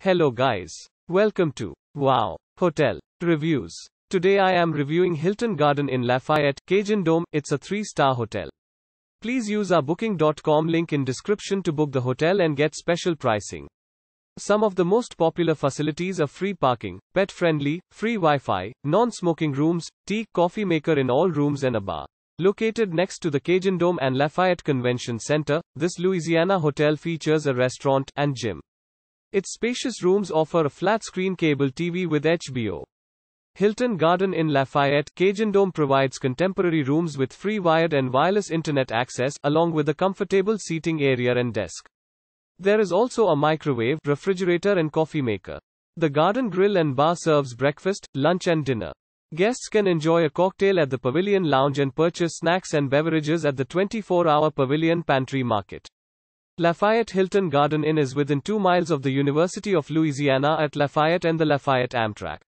Hello guys. Welcome to Wow Hotel Reviews. Today I am reviewing Hilton Garden Inn Lafayette, Cajundome. It's a 3-star hotel. Please use our booking.com link in description to book the hotel and get special pricing. Some of the most popular facilities are free parking, pet-friendly, free Wi-Fi, non-smoking rooms, tea, coffee maker in all rooms and a bar. Located next to the Cajundome and Lafayette Convention Center, this Louisiana hotel features a restaurant and gym. Its spacious rooms offer a flat-screen cable TV with HBO. Hilton Garden Inn Lafayette, Cajundome provides contemporary rooms with free wired and wireless internet access, along with a comfortable seating area and desk. There is also a microwave, refrigerator and coffee maker. The Garden Grille and Bar serves breakfast, lunch and dinner. Guests can enjoy a cocktail at the Pavilion Lounge and purchase snacks and beverages at the 24-hour Pavilion Pantry Market. Lafayette Hilton Garden Inn is within 2 miles of the University of Louisiana at Lafayette and the Lafayette Amtrak.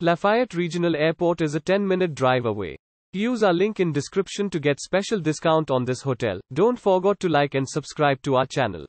Lafayette Regional Airport is a 10-minute drive away. Use our link in description to get special discount on this hotel. Don't forget to like and subscribe to our channel.